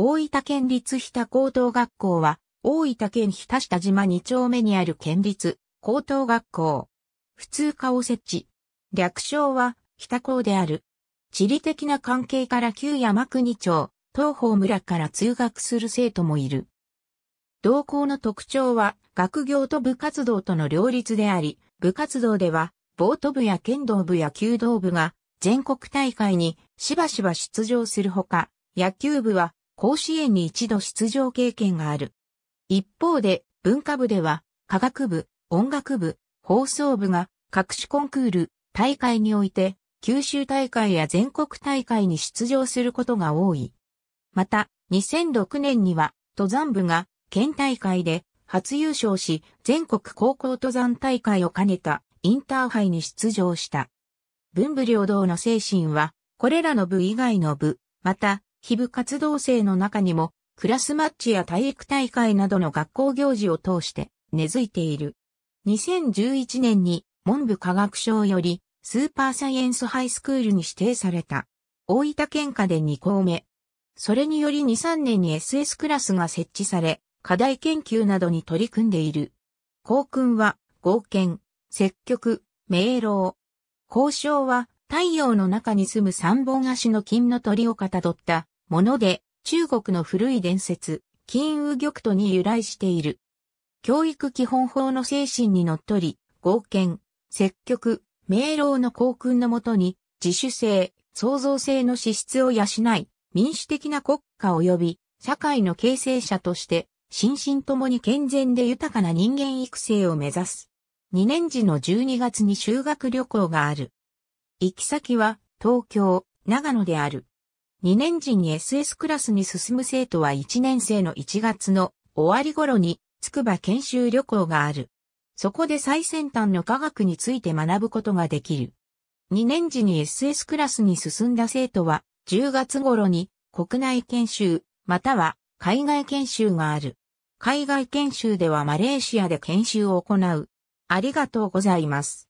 大分県立日田高等学校は、大分県日田下島2丁目にある県立高等学校。普通科を設置。略称は、日田高である。地理的な関係から旧山国町、東峰村から通学する生徒もいる。同校の特徴は、学業と部活動との両立であり、部活動では、ボート部や剣道部や弓道部が、全国大会にしばしば出場するほか、野球部は、甲子園に一度出場経験がある。一方で、文化部では、科学部、音楽部、放送部が各種コンクール、大会において、九州大会や全国大会に出場することが多い。また、2006年には、登山部が県大会で初優勝し、全国高校登山大会を兼ねたインターハイに出場した。文武両道の精神は、これらの部以外の部、また、非部活動生の中にも、クラスマッチや体育大会などの学校行事を通して根付いている。2011年に文部科学省よりスーパーサイエンスハイスクールに指定された。大分県下で2校目。それにより2003年に SS クラスが設置され、課題研究などに取り組んでいる。校訓は、剛健、積極、明朗。校章は、太陽の中に住む三本足の金の鳥をかたどったもので、中国の古い伝説、金烏玉斗に由来している。教育基本法の精神にのっとり、剛健、積極、明朗の校訓のもとに、自主性、創造性の資質を養い、民主的な国家及び社会の形成者として、心身ともに健全で豊かな人間育成を目指す。2年時の12月に修学旅行がある。行き先は東京、長野である。2年時に SS クラスに進む生徒は1年生の1月の終わり頃に筑波研修旅行がある。そこで最先端の科学について学ぶことができる。2年時に SS クラスに進んだ生徒は10月頃に国内研修または海外研修がある。海外研修ではマレーシアで研修を行う。ありがとうございます。